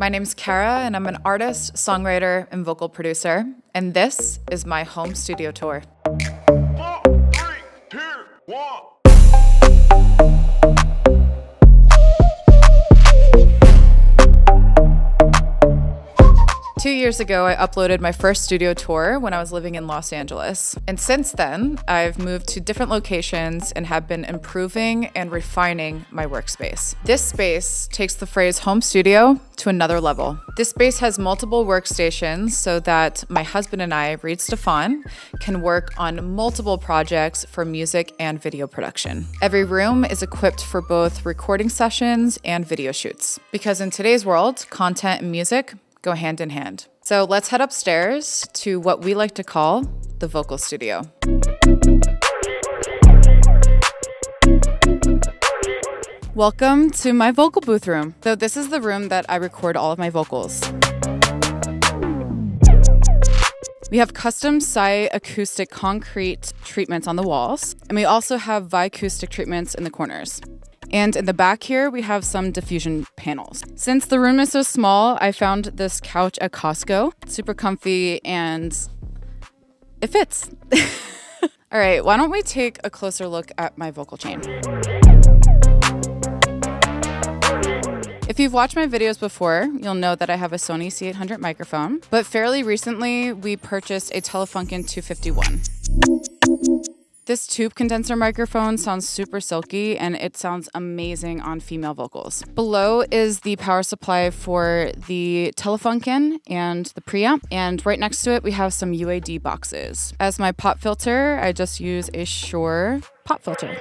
My name's KARRA, and I'm an artist, songwriter, and vocal producer, and this is my home studio tour. 4, 3, 2, 1. Two years ago, I uploaded my first studio tour when I was living in Los Angeles. And since then, I've moved to different locations and have been improving and refining my workspace. This space takes the phrase home studio to another level. This space has multiple workstations so that my husband and I, Reid Stefan, can work on multiple projects for music and video production. Every room is equipped for both recording sessions and video shoots. Because in today's world, content and music go hand in hand. So let's head upstairs to what we like to call the vocal studio. Welcome to my vocal booth room. So this is the room that I record all of my vocals. We have custom Psy acoustic concrete treatments on the walls, and we also have Vicoustics treatments in the corners. And in the back here, we have some diffusion panels. Since the room is so small, I found this couch at Costco. It's super comfy and it fits. All right, why don't we take a closer look at my vocal chain? If you've watched my videos before, you'll know that I have a Sony C800 microphone, but fairly recently we purchased a Telefunken 251. This tube condenser microphone sounds super silky and it sounds amazing on female vocals. Below is the power supply for the Telefunken and the preamp, and right next to it we have some UAD boxes. As my pop filter, I just use a Shure pop filter.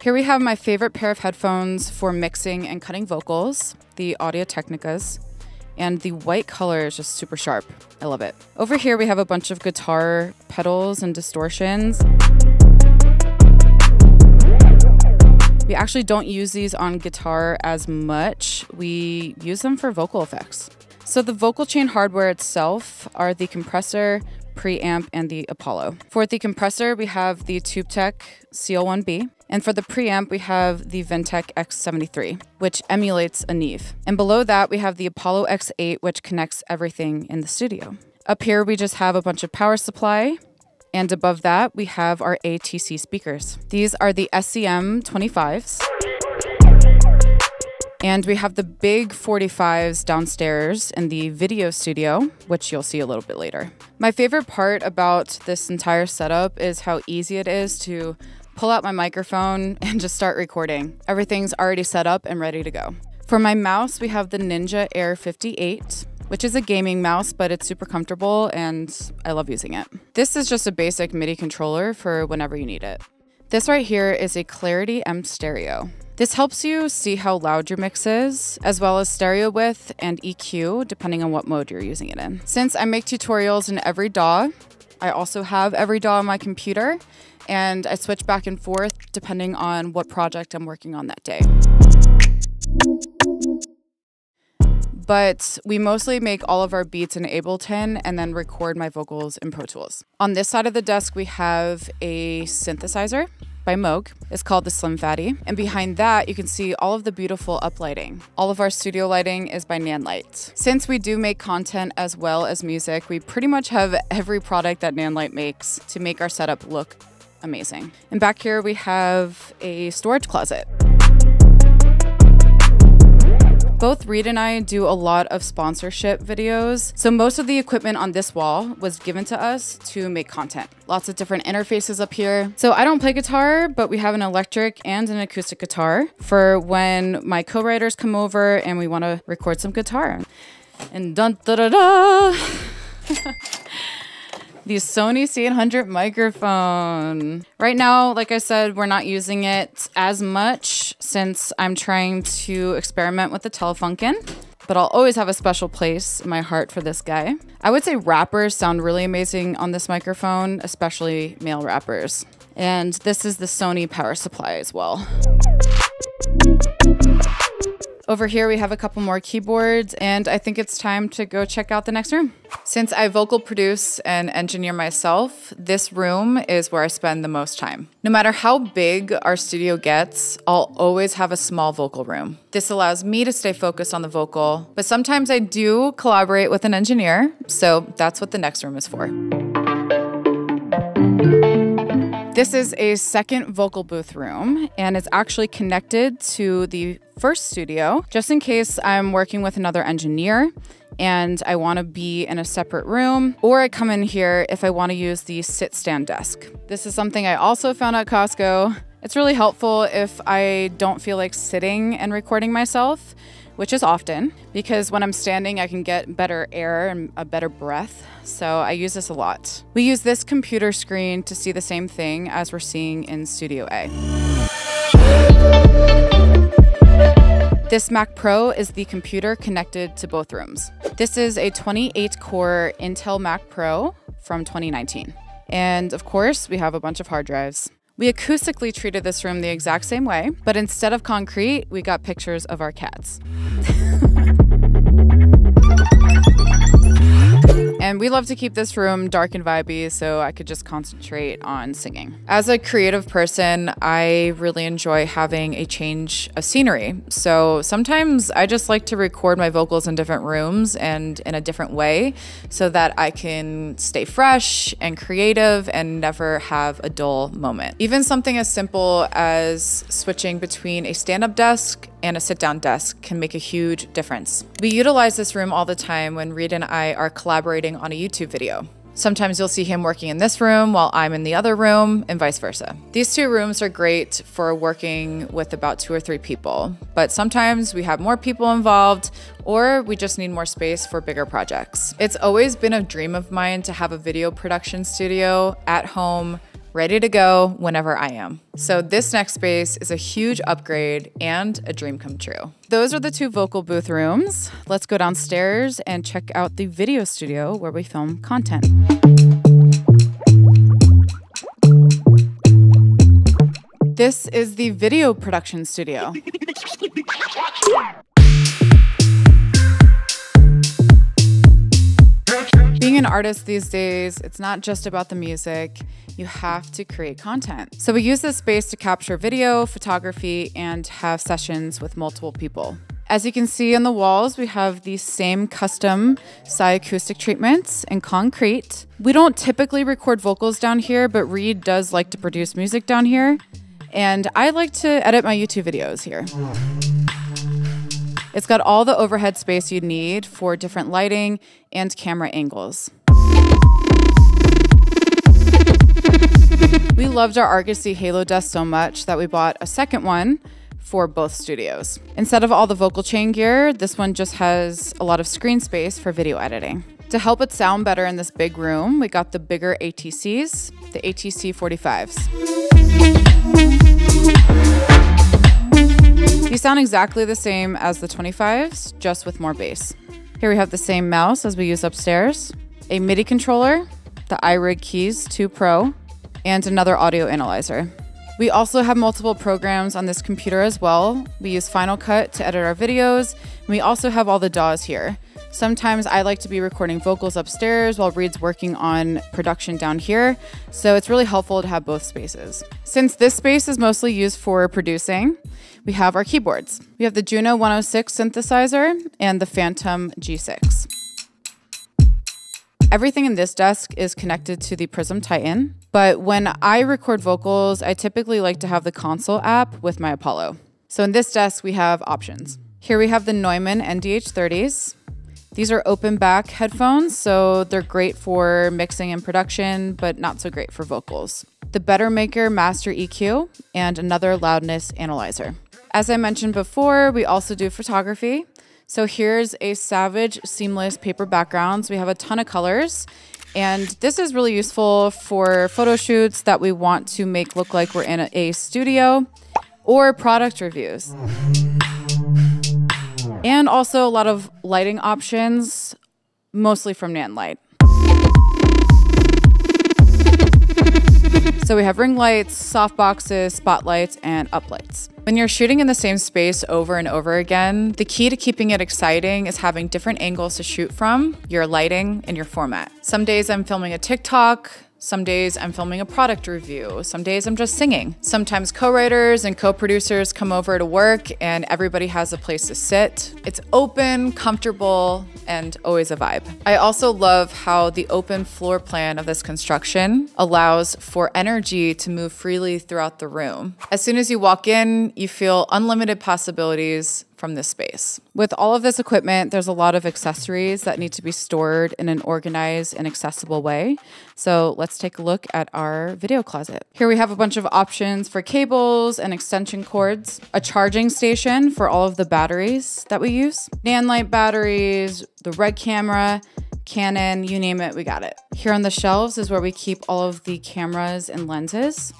Here we have my favorite pair of headphones for mixing and cutting vocals, the Audio Technicas. And the white color is just super sharp. I love it. Over here, we have a bunch of guitar pedals and distortions. We actually don't use these on guitar as much. We use them for vocal effects. So the vocal chain hardware itself are the compressor, preamp, and the Apollo. For the compressor, we have the TubeTech CL1B. And for the preamp, we have the Vintech x73, which emulates a Neve. And below that, we have the Apollo x8, which connects everything in the studio. Up here, we just have a bunch of power supply. And above that, we have our ATC speakers. These are the SCM25s. And we have the big 45s downstairs in the video studio, which you'll see a little bit later. My favorite part about this entire setup is how easy it is to pull out my microphone and just start recording. Everything's already set up and ready to go. For my mouse, we have the Ninja Air 58, which is a gaming mouse, but it's super comfortable and I love using it. This is just a basic MIDI controller for whenever you need it. This right here is a Clarity M Stereo. This helps you see how loud your mix is, as well as stereo width and EQ, depending on what mode you're using it in. Since I make tutorials in every DAW, I also have every DAW on my computer, and I switch back and forth depending on what project I'm working on that day. But we mostly make all of our beats in Ableton and then record my vocals in Pro Tools. On this side of the desk, we have a synthesizer by Moog. It's called the Slim Fatty. And behind that, you can see all of the beautiful uplighting. All of our studio lighting is by Nanlite. Since we do make content as well as music, we pretty much have every product that Nanlite makes to make our setup look amazing. And back here, we have a storage closet. Both Reid and I do a lot of sponsorship videos, so most of the equipment on this wall was given to us to make content. Lots of different interfaces up here. So I don't play guitar, but we have an electric and an acoustic guitar for when my co-writers come over and we want to record some guitar. And dun-da-da-da! The Sony C800 microphone. Right now, like I said, we're not using it as much since I'm trying to experiment with the Telefunken, but I'll always have a special place in my heart for this guy. I would say rappers sound really amazing on this microphone, especially male rappers. And this is the Sony power supply as well. Over here, we have a couple more keyboards, and I think it's time to go check out the next room. Since I vocal produce and engineer myself, this room is where I spend the most time. No matter how big our studio gets, I'll always have a small vocal room. This allows me to stay focused on the vocal, but sometimes I do collaborate with an engineer, so that's what the next room is for. This is a second vocal booth room, and it's actually connected to the first studio, just in case I'm working with another engineer and I want to be in a separate room, or I come in here if I want to use the sit-stand desk. This is something I also found at Costco. It's really helpful if I don't feel like sitting and recording myself, which is often, because when I'm standing, I can get better air and a better breath. So I use this a lot. We use this computer screen to see the same thing as we're seeing in Studio A. This Mac Pro is the computer connected to both rooms. This is a 28-core Intel Mac Pro from 2019. And of course, we have a bunch of hard drives. We acoustically treated this room the exact same way, but instead of concrete, we got pictures of our cats. And we love to keep this room dark and vibey so I could just concentrate on singing. As a creative person, I really enjoy having a change of scenery. So sometimes I just like to record my vocals in different rooms and in a different way so that I can stay fresh and creative and never have a dull moment. Even something as simple as switching between a stand-up desk and a sit-down desk can make a huge difference. We utilize this room all the time when Reid and I are collaborating on a YouTube video. Sometimes you'll see him working in this room while I'm in the other room and vice versa. These two rooms are great for working with about 2 or 3 people, but sometimes we have more people involved or we just need more space for bigger projects. It's always been a dream of mine to have a video production studio at home ready to go whenever I am. So this next space is a huge upgrade and a dream come true. Those are the two vocal booth rooms. Let's go downstairs and check out the video studio where we film content. This is the video production studio. Being an artist these days, it's not just about the music. You have to create content. So we use this space to capture video, photography, and have sessions with multiple people. As you can see on the walls, we have the same custom Psy acoustic treatments in concrete. We don't typically record vocals down here, but Reid does like to produce music down here. And I like to edit my YouTube videos here. It's got all the overhead space you'd need for different lighting and camera angles. We loved our Argosy Halo Desk so much that we bought a second one for both studios. Instead of all the vocal chain gear, this one just has a lot of screen space for video editing. To help it sound better in this big room, we got the bigger ATCs, the ATC 45s. These sound exactly the same as the 25s, just with more bass. Here we have the same mouse as we use upstairs, a MIDI controller, the iRig Keys 2 Pro, and another audio analyzer. We also have multiple programs on this computer as well. We use Final Cut to edit our videos, and we also have all the DAWs here. Sometimes I like to be recording vocals upstairs while Reid's working on production down here, so it's really helpful to have both spaces. Since this space is mostly used for producing, we have our keyboards. We have the Juno 106 synthesizer and the Phantom G6. Everything in this desk is connected to the Prism Titan, but when I record vocals, I typically like to have the console app with my Apollo. So in this desk, we have options. Here we have the Neumann NDH30s. These are open back headphones, so they're great for mixing and production, but not so great for vocals. The BetterMaker Master EQ and another loudness analyzer. As I mentioned before, we also do photography. So here's a Savage seamless paper backgrounds. We have a ton of colors, and this is really useful for photo shoots that we want to make look like we're in a studio or product reviews. And also a lot of lighting options, mostly from Nanlite. So we have ring lights, soft boxes, spotlights, and uplights. When you're shooting in the same space over and over again, the key to keeping it exciting is having different angles to shoot from, your lighting, and your format. Some days I'm filming a TikTok, some days I'm filming a product review, some days I'm just singing. Sometimes co-writers and co-producers come over to work and everybody has a place to sit. It's open, comfortable, and always a vibe. I also love how the open floor plan of this construction allows for energy to move freely throughout the room. As soon as you walk in, you feel unlimited possibilities from this space. With all of this equipment, there's a lot of accessories that need to be stored in an organized and accessible way. So let's take a look at our video closet. Here we have a bunch of options for cables and extension cords, a charging station for all of the batteries that we use, Nanlite batteries, the Red camera, Canon, you name it, we got it. Here on the shelves is where we keep all of the cameras and lenses,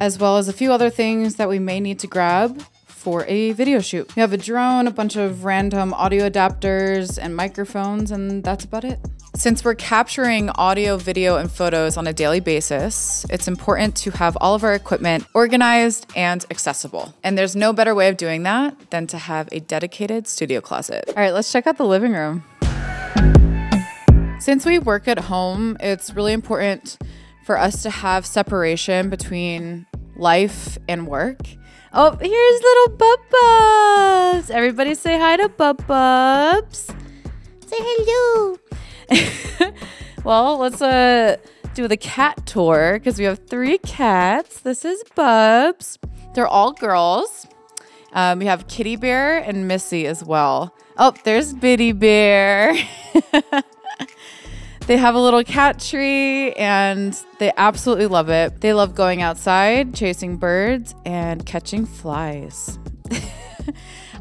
as well as a few other things that we may need to grab for a video shoot. We have a drone, a bunch of random audio adapters and microphones, and that's about it. Since we're capturing audio, video, and photos on a daily basis, it's important to have all of our equipment organized and accessible. And there's no better way of doing that than to have a dedicated studio closet. All right, let's check out the living room. Since we work at home, it's really important for us to have separation between life and work. Oh, here's little Bub-Bubs. Everybody say hi to Bub-Bubs. Say hello. Well, let's do the cat tour because we have 3 cats. This is Bubs. They're all girls. We have Kitty Bear and Missy as well. Oh, there's Biddy Bear. They have a little cat tree and they absolutely love it. They love going outside, chasing birds, and catching flies.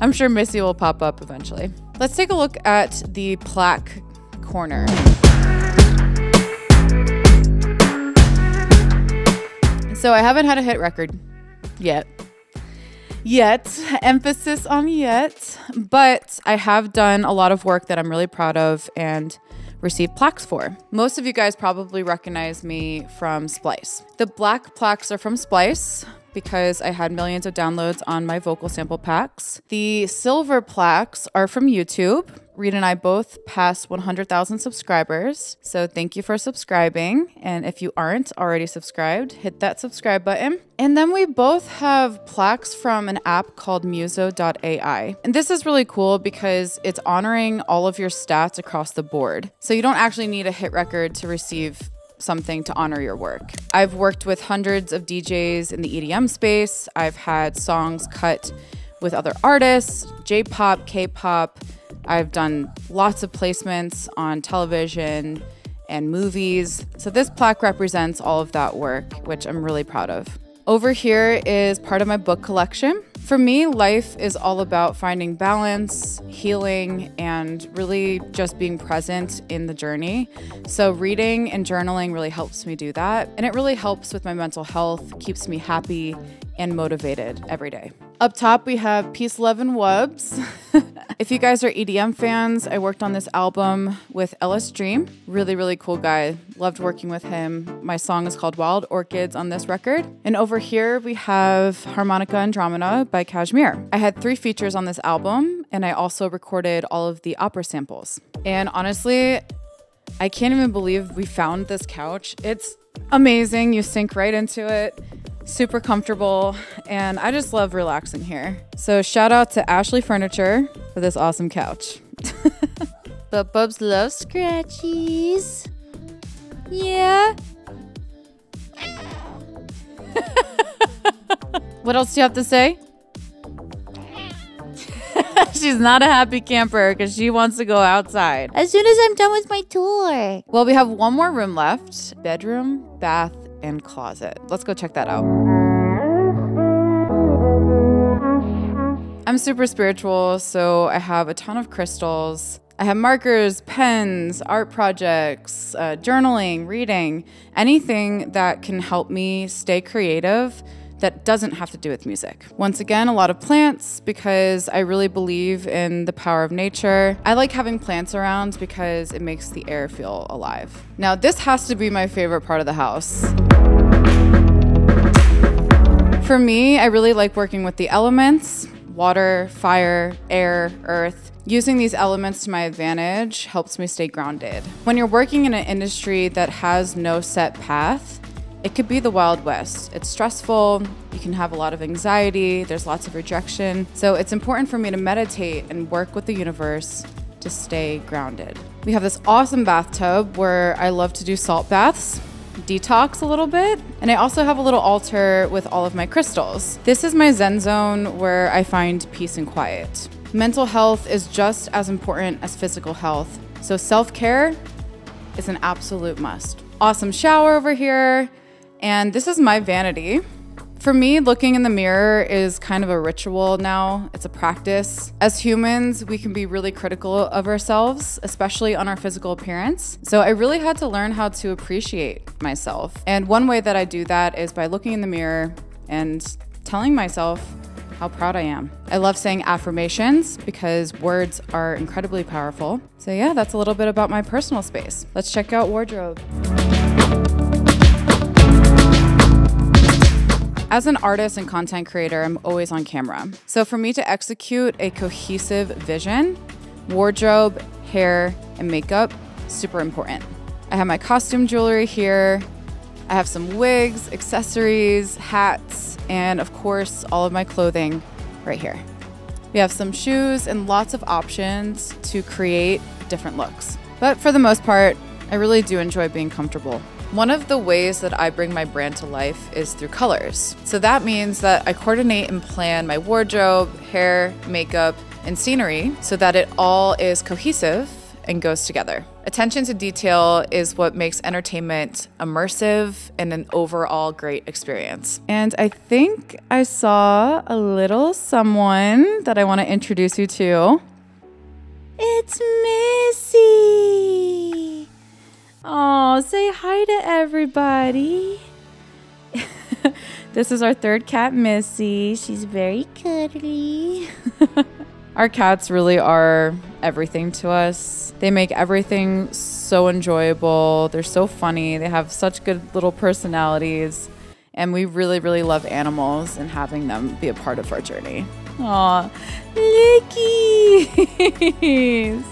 I'm sure Missy will pop up eventually. Let's take a look at the plaque corner. So I haven't had a hit record yet. Emphasis on yet. But I have done a lot of work that I'm really proud of and received plaques for. Most of you guys probably recognize me from Splice. The black plaques are from Splice because I had millions of downloads on my vocal sample packs. The silver plaques are from YouTube. Reid and I both passed 100,000 subscribers, so thank you for subscribing. And if you aren't already subscribed, hit that subscribe button. And then we both have plaques from an app called muso.ai. And this is really cool because it's honoring all of your stats across the board. So you don't actually need a hit record to receive something to honor your work. I've worked with hundreds of DJs in the EDM space. I've had songs cut with other artists, J-pop, K-pop. I've done lots of placements on television and movies. So this plaque represents all of that work, which I'm really proud of. Over here is part of my book collection. For me, life is all about finding balance, healing, and really just being present in the journey. So reading and journaling really helps me do that. And it really helps with my mental health, keeps me happy and motivated every day. Up top, we have Peace, Love, and Wubs. If you guys are EDM fans, I worked on this album with Ellis Dream. Really, really cool guy. Loved working with him. My song is called Wild Orchids on this record. And over here, we have Harmonica Andromeda by Kashmir. I had 3 features on this album, and I also recorded all of the opera samples. And honestly, I can't even believe we found this couch. It's amazing. You sink right into it. Super comfortable, and I just love relaxing here. So shout out to Ashley Furniture for this awesome couch. But Bubs love scratchies. Yeah. What else do you have to say? She's not a happy camper because she wants to go outside. As soon as I'm done with my tour. Well, we have one more room left. Bedroom, bath, and closet. Let's go check that out. I'm super spiritual, so I have a ton of crystals. I have markers, pens, art projects, journaling, reading, anything that can help me stay creative, that doesn't have to do with music. Once again, a lot of plants because I really believe in the power of nature. I like having plants around because it makes the air feel alive. Now, this has to be my favorite part of the house. For me, I really like working with the elements: water, fire, air, earth. Using these elements to my advantage helps me stay grounded. When you're working in an industry that has no set path, it could be the Wild West. It's stressful, you can have a lot of anxiety, there's lots of rejection. So it's important for me to meditate and work with the universe to stay grounded. We have this awesome bathtub where I love to do salt baths, detox a little bit. And I also have a little altar with all of my crystals. This is my Zen zone where I find peace and quiet. Mental health is just as important as physical health, so self-care is an absolute must. Awesome shower over here, and this is my vanity. For me, looking in the mirror is kind of a ritual now. It's a practice. As humans, we can be really critical of ourselves, especially on our physical appearance. So I really had to learn how to appreciate myself. And one way that I do that is by looking in the mirror and telling myself how proud I am. I love saying affirmations because words are incredibly powerful. So yeah, that's a little bit about my personal space. Let's check out wardrobe. As an artist and content creator, I'm always on camera. So for me to execute a cohesive vision, wardrobe, hair, and makeup, super important. I have my costume jewelry here. I have some wigs, accessories, hats, and of course, all of my clothing right here. We have some shoes and lots of options to create different looks. But for the most part, I really do enjoy being comfortable. One of the ways that I bring my brand to life is through colors. So that means that I coordinate and plan my wardrobe, hair, makeup, and scenery so that it all is cohesive and goes together. Attention to detail is what makes entertainment immersive and an overall great experience. And I think I saw a little someone that I want to introduce you to. It's Missy. Oh, say hi to everybody. This is our third cat, Missy. She's very cuddly. Our cats really are everything to us. They make everything so enjoyable. They're so funny. They have such good little personalities. And we really, really love animals and having them be a part of our journey. Aw, Lickies.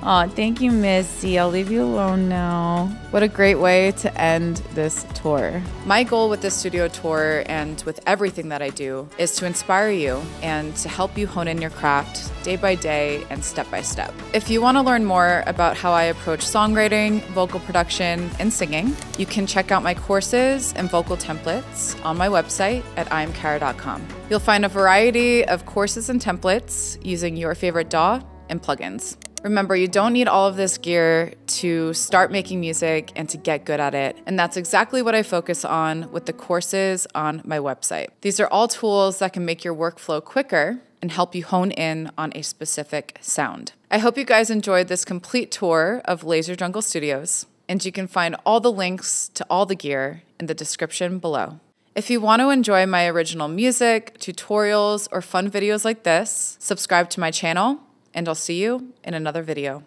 Aw, thank you, Missy. I'll leave you alone now. What a great way to end this tour. My goal with this studio tour and with everything that I do is to inspire you and to help you hone in your craft day by day and step by step. If you want to learn more about how I approach songwriting, vocal production, and singing, you can check out my courses and vocal templates on my website at imkarra.com. You'll find a variety of courses and templates using your favorite DAW and plugins. Remember, you don't need all of this gear to start making music and to get good at it. And that's exactly what I focus on with the courses on my website. These are all tools that can make your workflow quicker and help you hone in on a specific sound. I hope you guys enjoyed this complete tour of Laser Jungle Studios, and you can find all the links to all the gear in the description below. If you want to enjoy my original music, tutorials, or fun videos like this, subscribe to my channel. And I'll see you in another video.